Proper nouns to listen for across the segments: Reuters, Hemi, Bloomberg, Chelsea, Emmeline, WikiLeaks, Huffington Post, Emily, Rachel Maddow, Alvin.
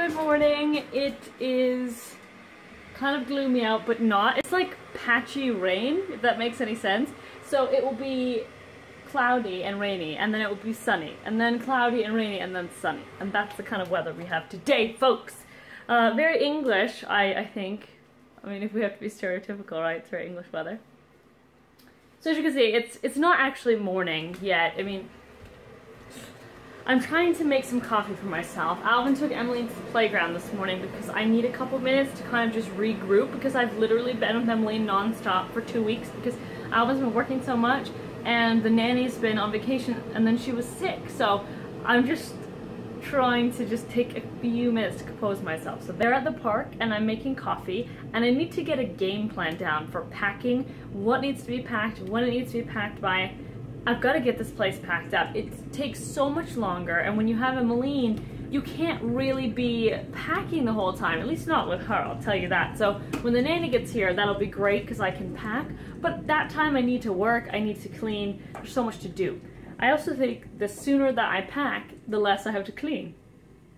Good morning. It is kind of gloomy out, but not. It's like patchy rain, if that makes any sense. So it will be cloudy and rainy, and then it will be sunny, and then cloudy and rainy, and then sunny. And that's the kind of weather we have today, folks. Very English, I think. I mean, if we have to be stereotypical, right? It's very English weather. So as you can see, it's not actually morning yet. I mean, I'm trying to make some coffee for myself. Alvin took Emmeline to the playground this morning because I need a couple minutes to kind of just regroup, because I've literally been with Emmeline non-stop for 2 weeks because Alvin's been working so much and the nanny's been on vacation and then she was sick. So I'm just trying to just take a few minutes to compose myself. So they're at the park and I'm making coffee, and I need to get a game plan down for packing, what needs to be packed, when it needs to be packed by. I've got to get this place packed up. It takes so much longer, and when you have Emmeline, you can't really be packing the whole time, at least not with her, I'll tell you that. So when the nanny gets here, that'll be great because I can pack, but that time I need to work, I need to clean, there's so much to do. I also think the sooner that I pack, the less I have to clean.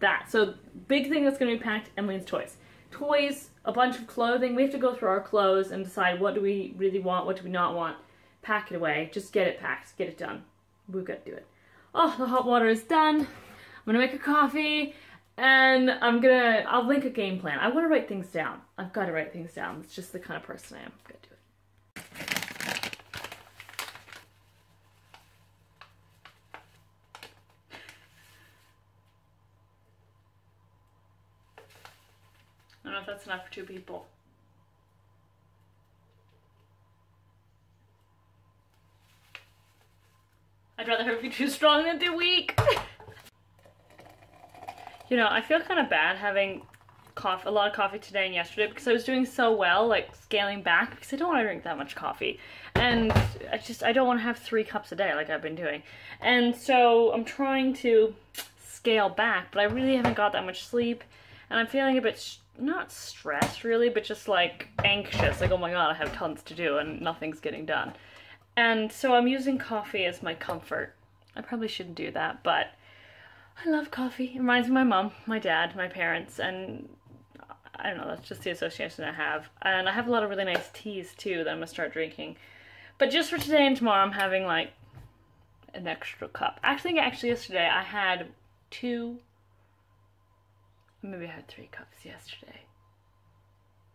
That. So big thing that's going to be packed, Emmeline's toys. Toys, a bunch of clothing. We have to go through our clothes and decide what do we really want, what do we not want. Pack it away. Just get it packed. Get it done. We've got to do it. Oh, the hot water is done. I'm going to make a coffee and I'll link a game plan. I want to write things down. I've got to write things down. It's just the kind of person I am. I've got to do it. I don't know if that's enough for two people. I'd rather her be too strong than too weak. You know, I feel kind of bad having a lot of coffee today and yesterday because I was doing so well, like scaling back, because I don't want to drink that much coffee. And I don't want to have 3 cups a day like I've been doing. And so I'm trying to scale back, but I really haven't got that much sleep. And I'm feeling a bit, not stressed really, but just like anxious, like, oh my god, I have tons to do and nothing's getting done. And so I'm using coffee as my comfort. I probably shouldn't do that, but I love coffee. It reminds me of my mom, my dad, my parents, and I don't know, that's just the association I have. And I have a lot of really nice teas too that I'm gonna start drinking. But just for today and tomorrow, I'm having like an extra cup. Actually yesterday I had 2, maybe I had 3 cups yesterday.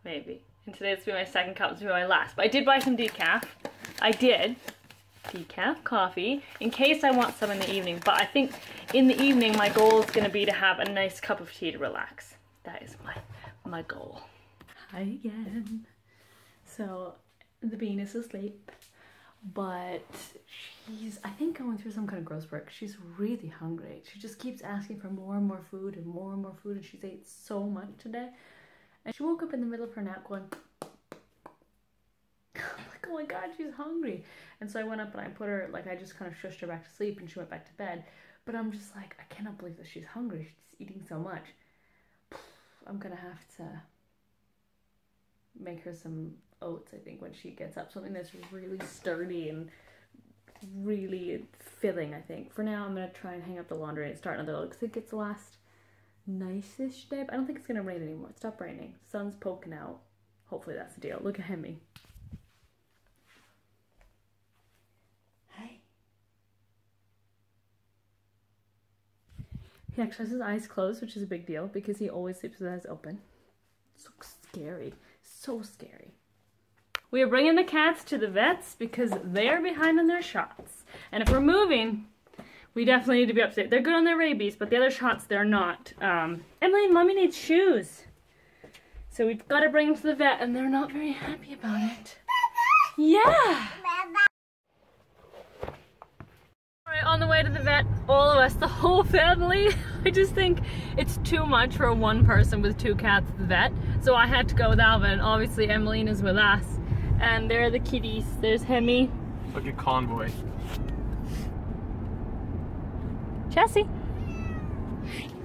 Maybe. And today it's been my 2nd cup, it's been my last. But I did buy some decaf. I did. Decaf coffee. In case I want some in the evening. But I think in the evening my goal is going to be to have a nice cup of tea to relax. That is my goal. Hi again. So the bean is asleep. But she's, I think, going through some kind of growth spurt. She's really hungry. She just keeps asking for more and more food and more and more food, and she's ate so much today. And she woke up in the middle of her nap going, I'm like, oh my god, she's hungry. And so I went up and I put her, like, I just kind of shushed her back to sleep and she went back to bed. But I'm just like, I cannot believe that she's hungry. She's eating so much. I'm gonna have to make her some oats, I think, when she gets up. Something that's really sturdy and really filling, I think. For now, I'm going to try and hang up the laundry and start another load. I think it's the last nice-ish day, but I don't think it's going to rain anymore. It stopped raining. Sun's poking out. Hopefully that's the deal. Look at Hemi. Hi. He actually has his eyes closed, which is a big deal because he always sleeps with his eyes open. So scary. So scary. We are bringing the cats to the vets because they're behind on their shots. And if we're moving, we definitely need to be up to date. They're good on their rabies, but the other shots, they're not. Emily and Mommy needs shoes. So we've got to bring them to the vet, and they're not very happy about it. Yeah! Alright, on the way to the vet, all of us, the whole family. I just think it's too much for one person with 2 cats at the vet. So I had to go with Alvin. Obviously, Emmeline is with us. And there are the kitties. There's Hemi. Look at Convoy. Chelsea.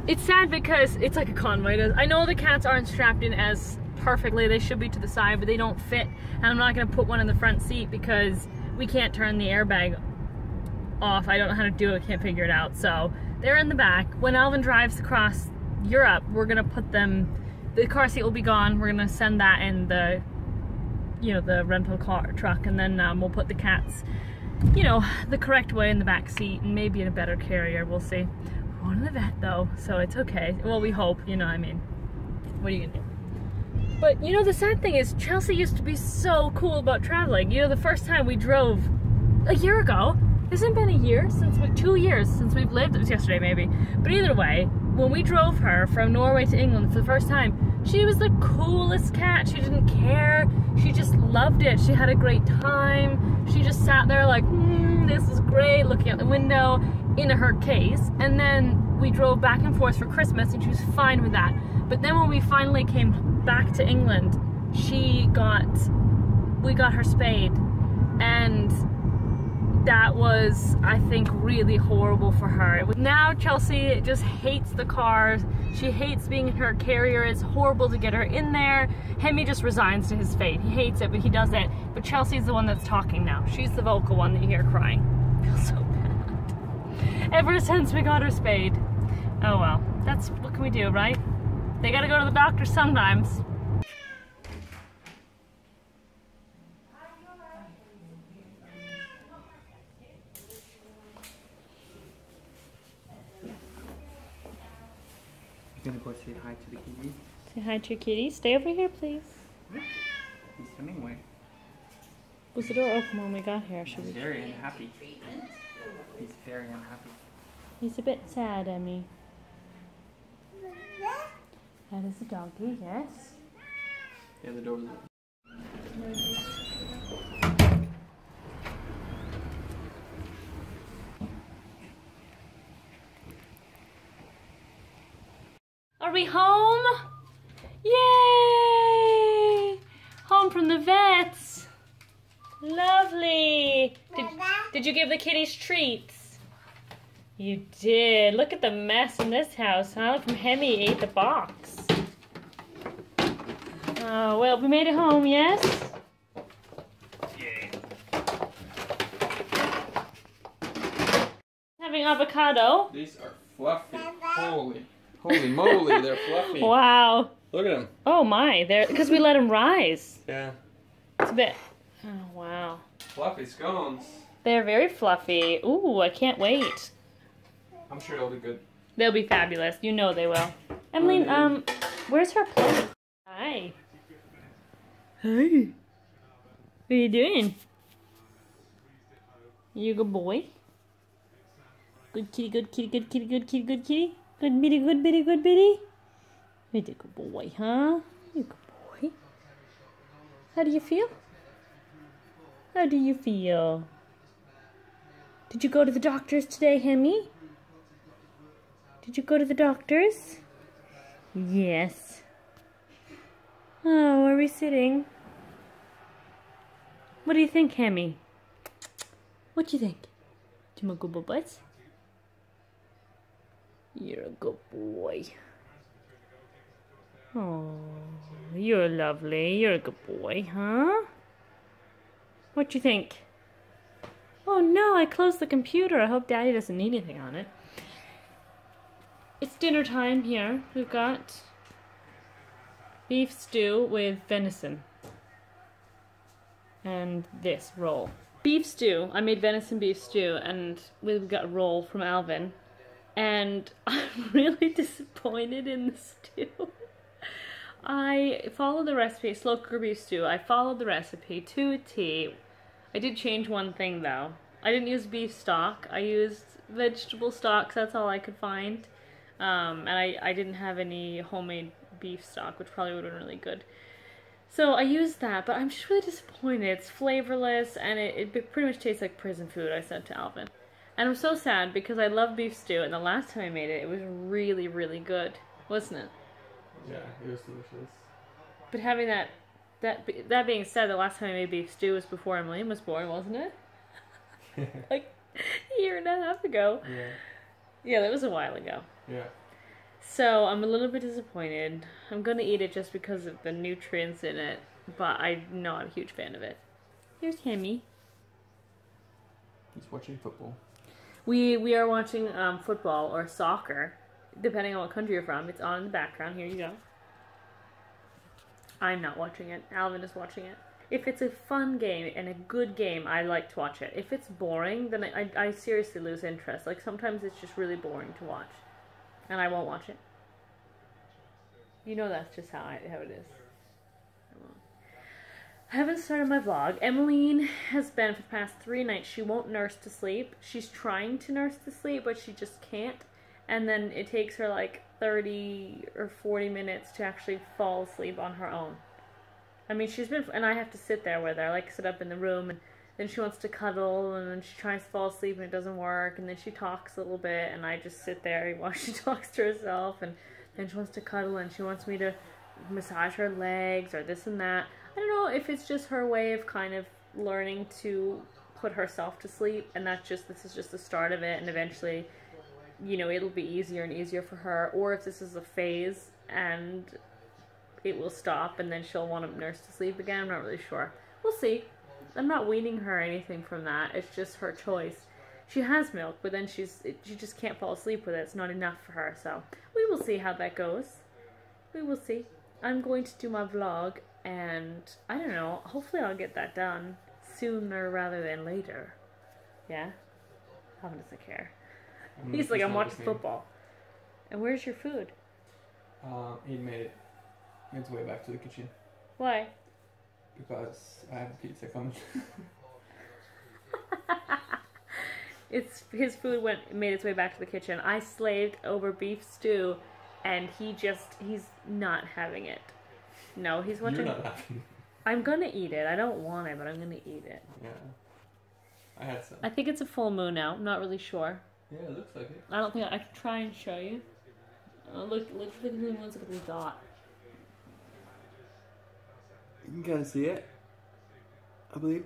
It's sad because it's like a convoy. I know the cats aren't strapped in as perfectly. They should be to the side, but they don't fit. And I'm not going to put one in the front seat because we can't turn the airbag off. I don't know how to do it. I can't figure it out. So they're in the back. When Alvin drives across Europe, we're gonna put them, the car seat will be gone, we're gonna send that in the, you know, the rental car truck, and then we'll put the cats, you know, the correct way in the back seat, and maybe in a better carrier, we'll see. We're going to the vet though, so it's okay. Well, we hope, you know, I mean, what are you gonna do? But you know, the sad thing is Chelsea used to be so cool about traveling. You know, the first time we drove a year ago, it hasn't been a year since we, 2 years since we've lived, it was yesterday maybe, but either way, when we drove her from Norway to England for the first time, she was the coolest cat. She didn't care, she just loved it, she had a great time, she just sat there like, this is great, looking out the window in her case. And then we drove back and forth for Christmas and she was fine with that. But then when we finally came back to England, we got her spayed, and that was, I think, really horrible for her. Now Chelsea just hates the cars. She hates being in her carrier. It's horrible to get her in there. Hemi just resigns to his fate. He hates it, but he does it. But Chelsea's the one that's talking now. She's the vocal one that you hear crying. I feel so bad. Ever since we got her spayed. Oh well, that's, what can we do, right? They gotta go to the doctor sometimes. Gonna go say hi to the kitty. Say hi to your kitty. Stay over here, please. He's coming away. Was the door open when we got here? He's very unhappy. He's very unhappy. He's a bit sad, Emmy. That is a doggy, yes. Yeah, the door was open. Are we home? Yay! Home from the vets. Lovely. Did you give the kitties treats? You did. Look at the mess in this house, huh? From Hemi ate the box. Oh, well, we made it home, yes? Yay. Having avocado. These are fluffy. Holy. Holy moly, they're fluffy. Wow. Look at them. Oh my, they're, because we let them rise. Yeah. It's a bit, oh wow. Fluffy scones. They're very fluffy. Ooh, I can't wait. I'm sure they'll be good. They'll be fabulous. You know they will. Emmeline, where's her plate? Hi. Hey. What are you doing? You a good boy? Good kitty, good kitty, good kitty, good kitty, good kitty. Good bitty, good bitty, good bitty. You're a good boy, huh? You're a good boy. How do you feel? How do you feel? Did you go to the doctors today, Hemi? Did you go to the doctors? Yes. Oh, are we sitting? What do you think, Hemi? What do you think? Do you want to go butts? You're a good boy. Oh, you're lovely. You're a good boy, huh? What do you think? Oh no, I closed the computer. I hope Daddy doesn't need anything on it. It's dinner time here. We've got beef stew with venison. And this roll. Beef stew. I made venison beef stew, and we've got a roll from Alvin. And I'm really disappointed in the stew. I followed the recipe, slow cooker beef stew. I followed the recipe to a T. I did change one thing though. I didn't use beef stock. I used vegetable stocks. That's all I could find. And I didn't have any homemade beef stock, which probably would have been really good. So I used that, but I'm just really disappointed. It's flavorless, and it pretty much tastes like prison food, I said to Alvin. And I'm so sad because I love beef stew, and the last time I made it, it was really, really good, wasn't it? Yeah, it was delicious. But having that being said, the last time I made beef stew was before Emmeline was born, wasn't it? Like a year and a half ago. Yeah. Yeah, that was a while ago. Yeah. So I'm a little bit disappointed. I'm gonna eat it just because of the nutrients in it, but I'm not a huge fan of it. Here's Hemi. He's watching football. We are watching football or soccer depending on what country you're from. It's on in the background. Here you go. I'm not watching it. Alvin is watching it. If it's a fun game and a good game, I like to watch it. If it's boring, then I seriously lose interest. Like, sometimes it's just really boring to watch, and I won't watch it. You know, that's just how it is. I haven't started my vlog. Emmeline has been, for the past 3 nights, she won't nurse to sleep. She's trying to nurse to sleep, but she just can't. And then it takes her like 30 or 40 minutes to actually fall asleep on her own. I mean, she's been, and I have to sit there with her, like sit up in the room, and then she wants to cuddle, and then she tries to fall asleep and it doesn't work, and then she talks a little bit, and I just sit there while she talks to herself, and then she wants to cuddle, and she wants me to massage her legs, or this and that. I don't know if it's just her way of kind of learning to put herself to sleep, and that's just, this is just the start of it, and eventually, you know, it'll be easier and easier for her, or if this is a phase, and it will stop, and then she'll want to nurse to sleep again. I'm not really sure. We'll see. I'm not weaning her or anything from that. It's just her choice. She has milk, but then she just can't fall asleep with it. It's not enough for her, so we will see how that goes. We will see. I'm going to do my vlog, and I don't know. Hopefully I'll get that done sooner rather than later. Yeah? Alvin doesn't care. He's like, I'm watching football. And where's your food? He made it. It's way back to the kitchen. Why? Because I have a pizza coming. It's his food made its way back to the kitchen. I slaved over beef stew, and he's not having it. No, he's watching. You're not having it. I'm gonna eat it. I don't want it, but I'm gonna eat it. Yeah. I had some. I think it's a full moon now. I'm not really sure. Yeah, it looks like it. I don't think I can try and show you. Oh, look for the blue moons, look at the dot. You can kind of see it, I believe.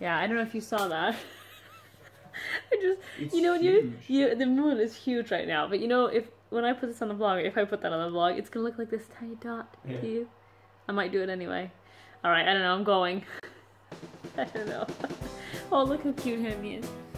Yeah, I don't know if you saw that. I just, it's, you know, you the moon is huge right now. But you know, when I put this on the vlog, if I put that on the vlog, it's gonna look like this tiny dot to you. I might do it anyway. All right, I don't know. I'm going. I don't know. Oh, look how cute Hemi is.